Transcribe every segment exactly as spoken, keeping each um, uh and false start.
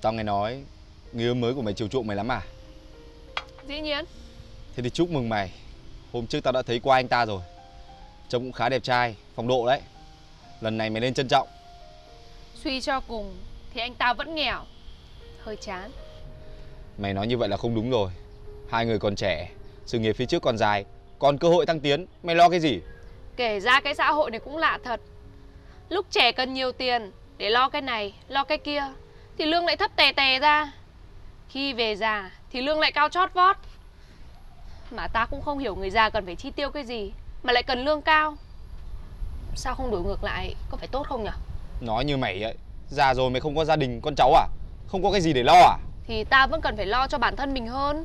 Tao nghe nói người yêu mới của mày chiều chuộng mày lắm à? Dĩ nhiên. Thế thì chúc mừng mày. Hôm trước tao đã thấy qua anh ta rồi. Trông cũng khá đẹp trai, phong độ đấy. Lần này mày nên trân trọng. Suy cho cùng thì anh ta vẫn nghèo. Hơi chán. Mày nói như vậy là không đúng rồi. Hai người còn trẻ, sự nghiệp phía trước còn dài, còn cơ hội thăng tiến, mày lo cái gì? Kể ra cái xã hội này cũng lạ thật. Lúc trẻ cần nhiều tiền để lo cái này, lo cái kia, thì lương lại thấp tè tè ra. Khi về già thì lương lại cao chót vót. Mà ta cũng không hiểu người già cần phải chi tiêu cái gì mà lại cần lương cao. Sao không đổi ngược lại, có phải tốt không nhở? Nói như mày ấy, già rồi mày không có gia đình, con cháu à? Không có cái gì để lo à? Thì ta vẫn cần phải lo cho bản thân mình hơn.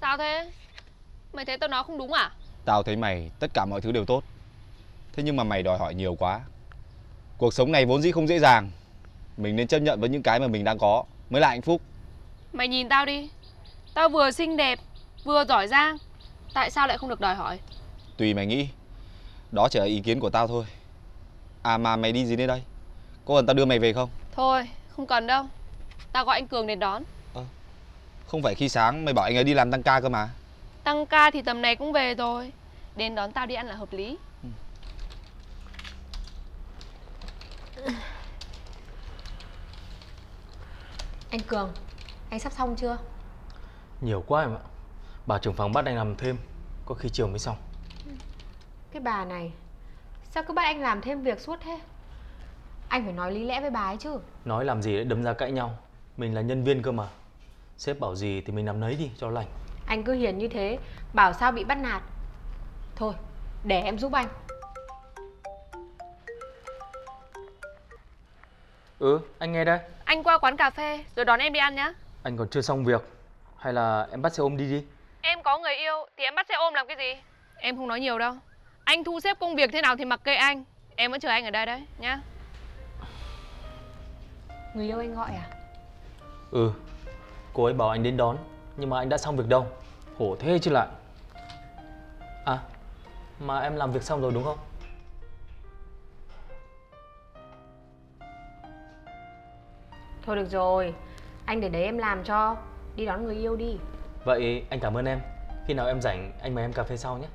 Sao thế? Mày thấy tao nói không đúng à? Tao thấy mày tất cả mọi thứ đều tốt. Thế nhưng mà mày đòi hỏi nhiều quá. Cuộc sống này vốn dĩ không dễ dàng. Mình nên chấp nhận với những cái mà mình đang có mới là hạnh phúc. Mày nhìn tao đi. Tao vừa xinh đẹp, vừa giỏi giang. Tại sao lại không được đòi hỏi? Tùy mày nghĩ. Đó chỉ là ý kiến của tao thôi. À mà mày đi gì đến đây? Có cần tao đưa mày về không? Thôi, không cần đâu. Tao gọi anh Cường đến đón. À, không phải khi sáng mày bảo anh ấy đi làm tăng ca cơ mà. Tăng ca thì tầm này cũng về rồi. Đến đón tao đi ăn là hợp lý. Anh Cường, anh sắp xong chưa? Nhiều quá em ạ. Bà trưởng phòng bắt anh làm thêm, có khi chiều mới xong. Cái bà này, sao cứ bắt anh làm thêm việc suốt thế? Anh phải nói lý lẽ với bà ấy chứ. Nói làm gì để đâm ra cãi nhau. Mình là nhân viên cơ mà. Sếp bảo gì thì mình làm nấy đi cho lành. Anh cứ hiền như thế, bảo sao bị bắt nạt. Thôi, để em giúp anh. Ừ, anh nghe đây. Anh qua quán cà phê rồi đón em đi ăn nhá. Anh còn chưa xong việc. Hay là em bắt xe ôm đi đi. Em có người yêu thì em bắt xe ôm làm cái gì? Em không nói nhiều đâu. Anh thu xếp công việc thế nào thì mặc kệ anh. Em vẫn chờ anh ở đây đấy nhá. Người yêu anh gọi à? Ừ, cô ấy bảo anh đến đón. Nhưng mà anh đã xong việc đâu. Khổ thế chứ lại. À, mà em làm việc xong rồi đúng không? Thôi được rồi, anh để đấy em làm cho. Đi đón người yêu đi. Vậy anh cảm ơn em. Khi nào em rảnh anh mời em cà phê sau nhé.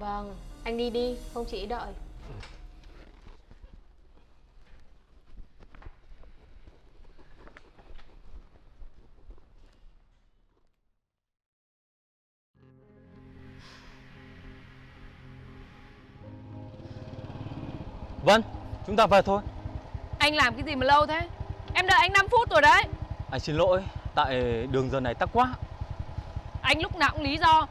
Vâng, anh đi đi, không chị đợi. Vâng, chúng ta về thôi. Anh làm cái gì mà lâu thế? Em đợi anh năm phút rồi đấy. Anh xin lỗi, tại đường giờ này tắc quá. Anh lúc nào cũng lý do.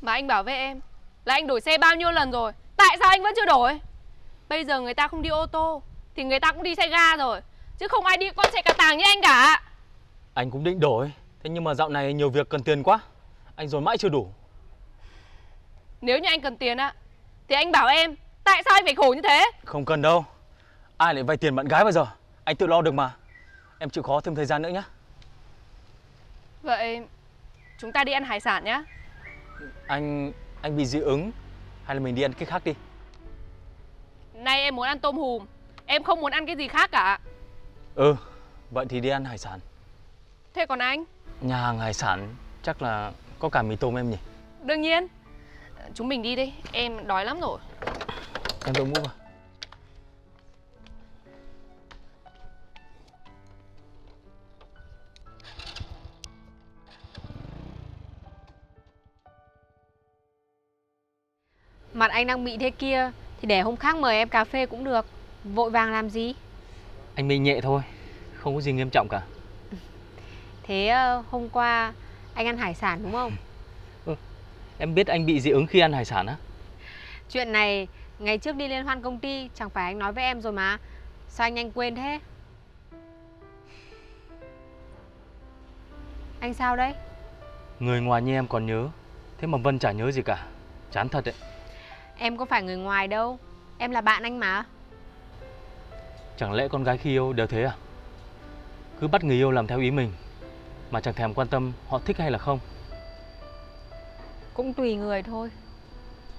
Mà anh bảo với em là anh đổi xe bao nhiêu lần rồi, tại sao anh vẫn chưa đổi? Bây giờ người ta không đi ô tô thì người ta cũng đi xe ga rồi, chứ không ai đi con xe cà tàng như anh cả. Anh cũng định đổi, thế nhưng mà dạo này nhiều việc cần tiền quá. Anh dồn mãi chưa đủ. Nếu như anh cần tiền á thì anh bảo em. Tại sao anh phải khổ như thế? Không cần đâu. Ai lại vay tiền bạn gái bao giờ. Anh tự lo được mà. Em chịu khó thêm thời gian nữa nhé. Vậy chúng ta đi ăn hải sản nhé. Anh... anh bị dị ứng. Hay là mình đi ăn cái khác đi. Nay em muốn ăn tôm hùm. Em không muốn ăn cái gì khác cả. Ừ, vậy thì đi ăn hải sản. Thế còn anh? Nhà hàng hải sản chắc là có cả mì tôm em nhỉ? Đương nhiên. Chúng mình đi đi, em đói lắm rồi. Em đội mũ vào. Mặt anh đang bị thế kia thì để hôm khác mời em cà phê cũng được. Vội vàng làm gì? Anh bị nhẹ thôi, không có gì nghiêm trọng cả. Thế hôm qua anh ăn hải sản đúng không? Ừ. Em biết anh bị dị ứng khi ăn hải sản á? Chuyện này ngày trước đi liên hoan công ty chẳng phải anh nói với em rồi mà. Sao anh nhanh quên thế? Anh sao đấy? Người ngoài như em còn nhớ, thế mà Vân chả nhớ gì cả. Chán thật đấy. Em có phải người ngoài đâu. Em là bạn anh mà. Chẳng lẽ con gái khi yêu đều thế à? Cứ bắt người yêu làm theo ý mình, mà chẳng thèm quan tâm họ thích hay là không. Cũng tùy người thôi.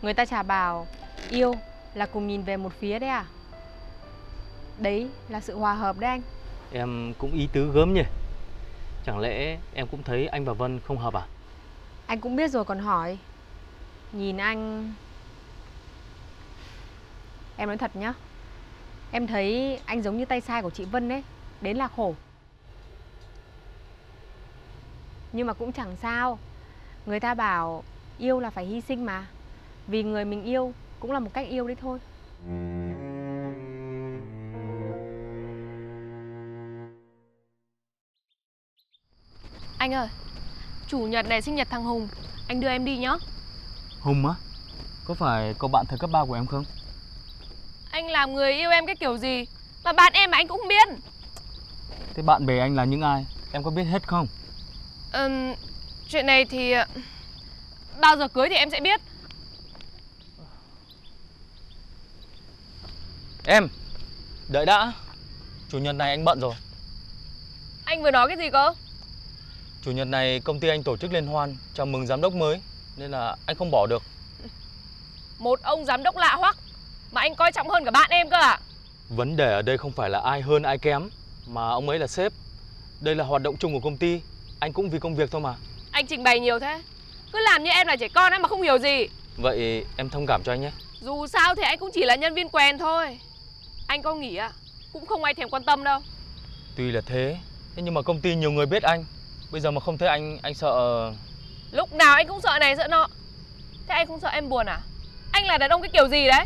Người ta chả bảo yêu là cùng nhìn về một phía đấy à? Đấy là sự hòa hợp đấy anh. Em cũng ý tứ gớm nhỉ. Chẳng lẽ em cũng thấy anh và Vân không hợp à? Anh cũng biết rồi còn hỏi. Nhìn anh... Em nói thật nhá, em thấy anh giống như tay sai của chị Vân đấy. Đến là khổ. Nhưng mà cũng chẳng sao. Người ta bảo yêu là phải hy sinh mà. Vì người mình yêu cũng là một cách yêu đấy thôi. Anh ơi, chủ nhật này sinh nhật thằng Hùng, anh đưa em đi nhá. Hùng á? Có phải cậu bạn thời cấp ba của em không? Anh làm người yêu em cái kiểu gì mà bạn em mà anh cũng biết. Thế bạn bè anh là những ai? Em có biết hết không? Ừm, chuyện này thì bao giờ cưới thì em sẽ biết. Em, đợi đã. Chủ nhật này anh bận rồi. Anh vừa nói cái gì cơ? Chủ nhật này công ty anh tổ chức liên hoan chào mừng giám đốc mới, nên là anh không bỏ được. Một ông giám đốc lạ hoắc mà anh coi trọng hơn cả bạn em cơ à? Vấn đề ở đây không phải là ai hơn ai kém, mà ông ấy là sếp. Đây là hoạt động chung của công ty. Anh cũng vì công việc thôi mà. Anh trình bày nhiều thế. Cứ làm như em là trẻ con ấy mà không hiểu gì. Vậy em thông cảm cho anh nhé. Dù sao thì anh cũng chỉ là nhân viên quèn thôi. Anh có nghỉ à, cũng không ai thèm quan tâm đâu. Tuy là thế, thế nhưng mà công ty nhiều người biết anh. Bây giờ mà không thấy anh, anh sợ... Lúc nào anh cũng sợ này sợ nọ. Thế anh không sợ em buồn à? Anh là đàn ông cái kiểu gì đấy?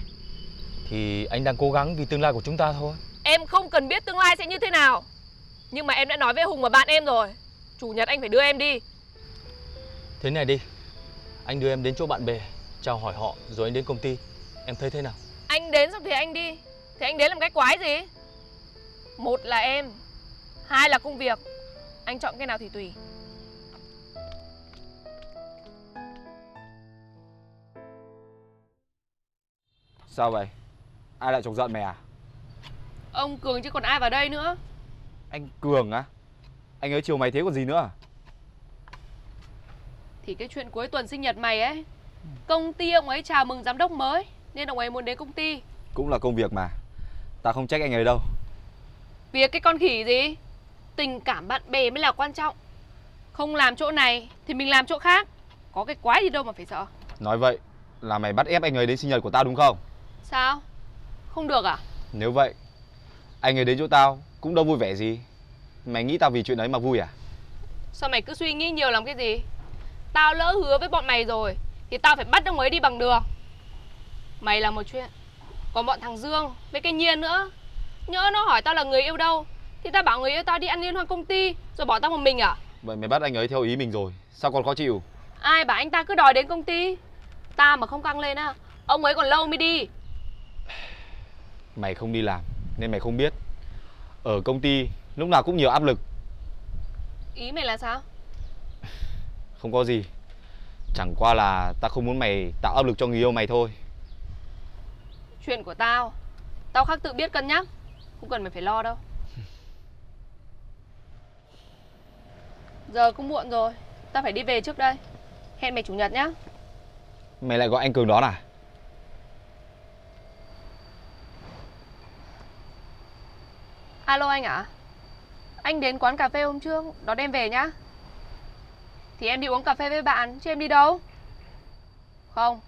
Thì anh đang cố gắng vì tương lai của chúng ta thôi. Em không cần biết tương lai sẽ như thế nào. Nhưng mà em đã nói với Hùng và bạn em rồi. Chủ nhật anh phải đưa em đi. Thế này đi, anh đưa em đến chỗ bạn bè, chào hỏi họ, rồi anh đến công ty. Em thấy thế nào? Anh đến xong thì anh đi. Thế anh đến làm cái quái gì? Một là em, hai là công việc. Anh chọn cái nào thì tùy. Sao vậy? Ai lại chọc giận mày à? Ông Cường chứ còn ai vào đây nữa. Anh Cường á? Anh ấy chiều mày thế còn gì nữa à? Thì cái chuyện cuối tuần sinh nhật mày ấy, công ty ông ấy chào mừng giám đốc mới nên ông ấy muốn đến công ty. Cũng là công việc mà. Ta không trách anh ấy đâu. Việc cái con khỉ gì. Tình cảm bạn bè mới là quan trọng. Không làm chỗ này thì mình làm chỗ khác. Có cái quái gì đâu mà phải sợ. Nói vậy là mày bắt ép anh ấy đến sinh nhật của tao đúng không? Sao? Không được à? Nếu vậy anh ấy đến chỗ tao cũng đâu vui vẻ gì. Mày nghĩ tao vì chuyện ấy mà vui à? Sao mày cứ suy nghĩ nhiều làm cái gì? Tao lỡ hứa với bọn mày rồi thì tao phải bắt ông ấy đi bằng được. Mày là một chuyện. Còn bọn thằng Dương với cái Nhiên nữa, nhỡ nó hỏi tao là người yêu đâu thì tao bảo người yêu tao đi ăn liên hoan công ty rồi bỏ tao một mình à? Vậy mày bắt anh ấy theo ý mình rồi, sao còn khó chịu? Ai bảo anh ta cứ đòi đến công ty. Ta mà không căng lên á, ông ấy còn lâu mới đi. Mày không đi làm nên mày không biết. Ở công ty lúc nào cũng nhiều áp lực. Ý mày là sao? Không có gì. Chẳng qua là tao không muốn mày tạo áp lực cho người yêu mày thôi. Chuyện của tao, tao khắc tự biết cân nhắc. Không cần mày phải lo đâu. Giờ cũng muộn rồi, tao phải đi về trước đây. Hẹn mày chủ nhật nhá. Mày lại gọi anh Cường đón à? Alo anh ạ. À? Anh đến quán cà phê hôm trước, đón em về nhá. Thì em đi uống cà phê với bạn, chứ em đi đâu? Không,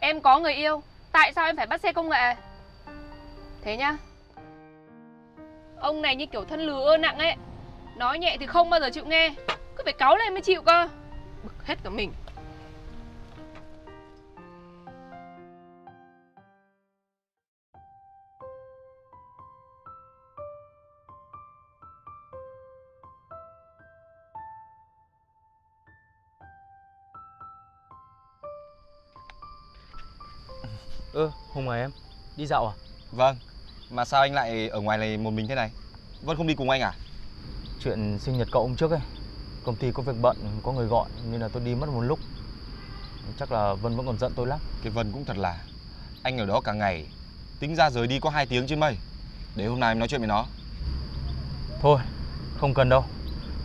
em có người yêu. Tại sao em phải bắt xe công nghệ? Thế nhá. Ông này như kiểu thân lừa ơ nặng ấy. Nói nhẹ thì không bao giờ chịu nghe. Cứ phải cáu lên mới chịu cơ. Bực hết cả mình. Ơ, ừ, Hùng à em, đi dạo à? Vâng, mà sao anh lại ở ngoài này một mình thế này? Vân không đi cùng anh à? Chuyện sinh nhật cậu hôm trước ấy, công ty có việc bận, có người gọi nên là tôi đi mất một lúc. Chắc là Vân vẫn còn giận tôi lắm. Cái Vân cũng thật là, anh ở đó cả ngày, tính ra rời đi có hai tiếng chứ mây. Để hôm nay em nói chuyện với nó. Thôi, không cần đâu,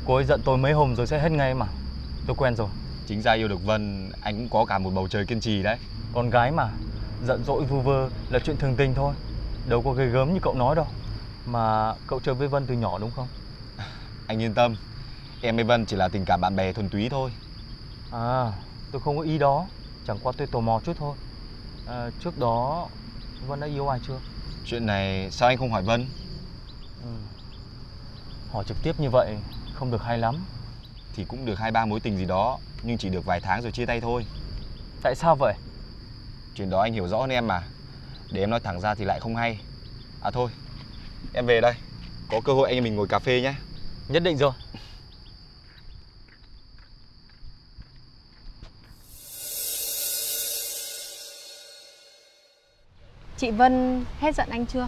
cô ấy giận tôi mấy hôm rồi sẽ hết ngay mà, tôi quen rồi. Chính ra yêu được Vân, anh cũng có cả một bầu trời kiên trì đấy. Con gái mà, giận dỗi vu vơ là chuyện thường tình thôi, đâu có ghê gớm như cậu nói đâu. Mà cậu chơi với Vân từ nhỏ đúng không? Anh yên tâm, em với Vân chỉ là tình cảm bạn bè thuần túy thôi. À, tôi không có ý đó. Chẳng qua tôi tò mò chút thôi. À, trước đó Vân đã yêu ai chưa? Chuyện này sao anh không hỏi Vân? Ừ. Hỏi trực tiếp như vậy không được hay lắm. Thì cũng được hai ba mối tình gì đó, nhưng chỉ được vài tháng rồi chia tay thôi. Tại sao vậy? Chuyện đó anh hiểu rõ hơn em mà. Để em nói thẳng ra thì lại không hay. À thôi, em về đây. Có cơ hội anh em mình ngồi cà phê nhé. Nhất định rồi. Chị Vân hết giận anh chưa?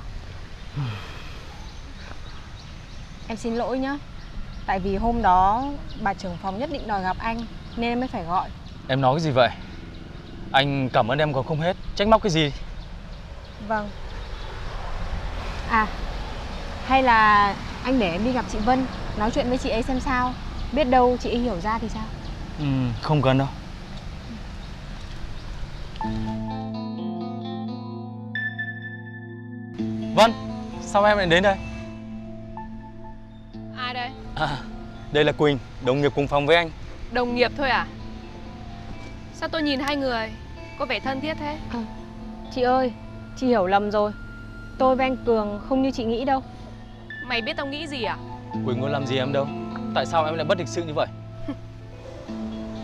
Em xin lỗi nhá. Tại vì hôm đó bà trưởng phòng nhất định đòi gặp anh nên em mới phải gọi. Em nói cái gì vậy? Anh cảm ơn em còn không hết. Trách móc cái gì? Vâng. À, hay là anh để em đi gặp chị Vân, nói chuyện với chị ấy xem sao. Biết đâu chị ấy hiểu ra thì sao. Ừ, không cần đâu. Vân, sao em lại đến đây? Ai đây? À, đây là Quỳnh, đồng nghiệp cùng phòng với anh. Đồng nghiệp thôi à? Sao tôi nhìn hai người có vẻ thân thiết thế? À, chị ơi, chị hiểu lầm rồi. Tôi với anh Cường không như chị nghĩ đâu. Mày biết tao nghĩ gì à? Quỳnh muốn làm gì em đâu. Tại sao em lại bất lịch sự như vậy?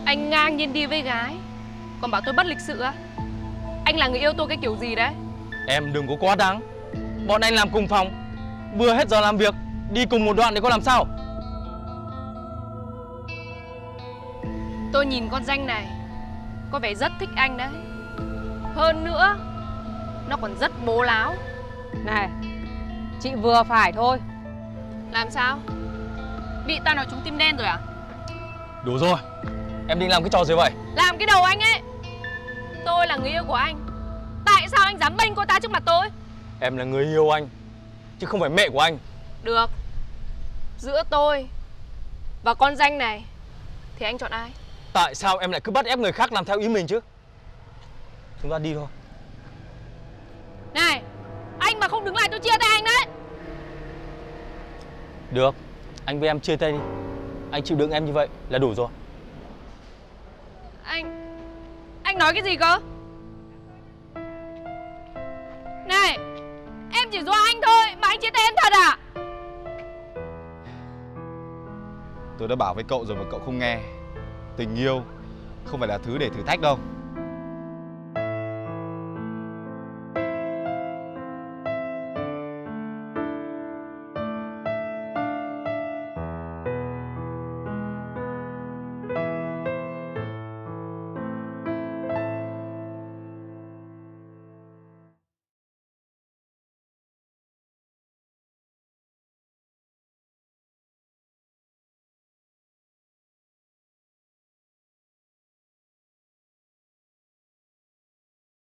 Anh ngang nhiên đi với gái còn bảo tôi bất lịch sự á? Anh là người yêu tôi cái kiểu gì đấy? Em đừng có quá đáng. Bọn anh làm cùng phòng, vừa hết giờ làm việc, đi cùng một đoạn thì có làm sao? Tôi nhìn con Danh này có vẻ rất thích anh đấy. Hơn nữa nó còn rất bố láo. Này, chị vừa phải thôi. Làm sao? Bị tao nói trúng tim đen rồi à? Đủ rồi, em định làm cái trò gì vậy? Làm cái đầu anh ấy. Tôi là người yêu của anh. Tại sao anh dám bênh cô ta trước mặt tôi? Em là người yêu anh, chứ không phải mẹ của anh. Được. Giữa tôi và con Danh này thì anh chọn ai? Tại sao em lại cứ bắt ép người khác làm theo ý mình chứ? Chúng ta đi thôi. Này, anh mà không đứng lại tôi chia tay anh đấy. Được, anh với em chia tay đi. Anh chịu đựng em như vậy là đủ rồi. Anh... anh nói cái gì cơ? Này, em chỉ do anh thôi mà anh chia tay em thật à? Tôi đã bảo với cậu rồi mà cậu không nghe. Tình yêu không phải là thứ để thử thách đâu.